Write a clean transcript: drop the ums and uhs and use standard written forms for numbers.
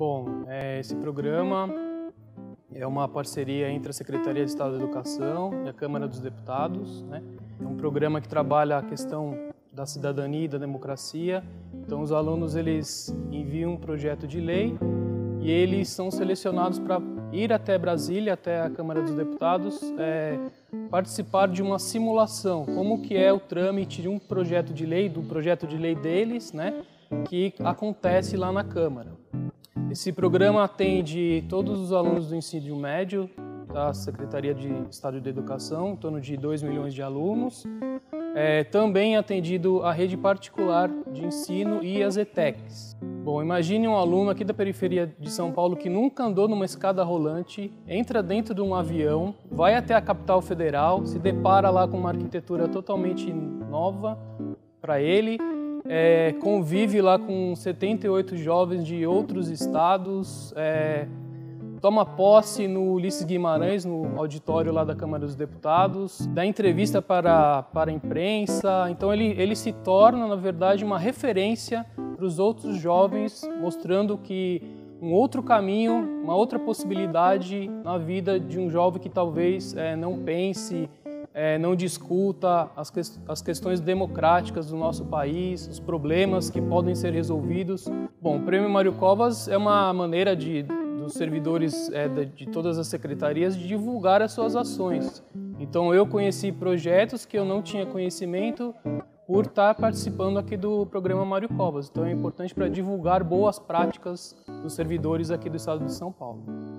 Bom, esse programa é uma parceria entre a Secretaria de Estado da Educação e a Câmara dos Deputados, né? É um programa que trabalha a questão da cidadania e da democracia. Então, os alunos eles enviam um projeto de lei e eles são selecionados para ir até Brasília, até a Câmara dos Deputados, participar de uma simulação, como que é o trâmite de um projeto de lei, do projeto de lei deles, né, que acontece lá na Câmara. Esse programa atende todos os alunos do ensino médio da Secretaria de Estado da Educação, em torno de 2 milhões de alunos. Também atendido a rede particular de ensino e as ETECs. Bom, imagine um aluno aqui da periferia de São Paulo que nunca andou numa escada rolante, entra dentro de um avião, vai até a capital federal, se depara lá com uma arquitetura totalmente nova para ele, convive lá com 78 jovens de outros estados, toma posse no Ulisses Guimarães, no auditório lá da Câmara dos Deputados, dá entrevista para a imprensa. Então ele se torna, na verdade, uma referência para os outros jovens, mostrando que um outro caminho, uma outra possibilidade na vida de um jovem que talvez não pense, não discuta as questões democráticas do nosso país, os problemas que podem ser resolvidos. Bom, o Prêmio Mario Covas é uma maneira dos servidores de todas as secretarias de divulgar as suas ações. Então eu conheci projetos que eu não tinha conhecimento por estar participando aqui do programa Mário Covas. Então é importante para divulgar boas práticas dos servidores aqui do estado de São Paulo.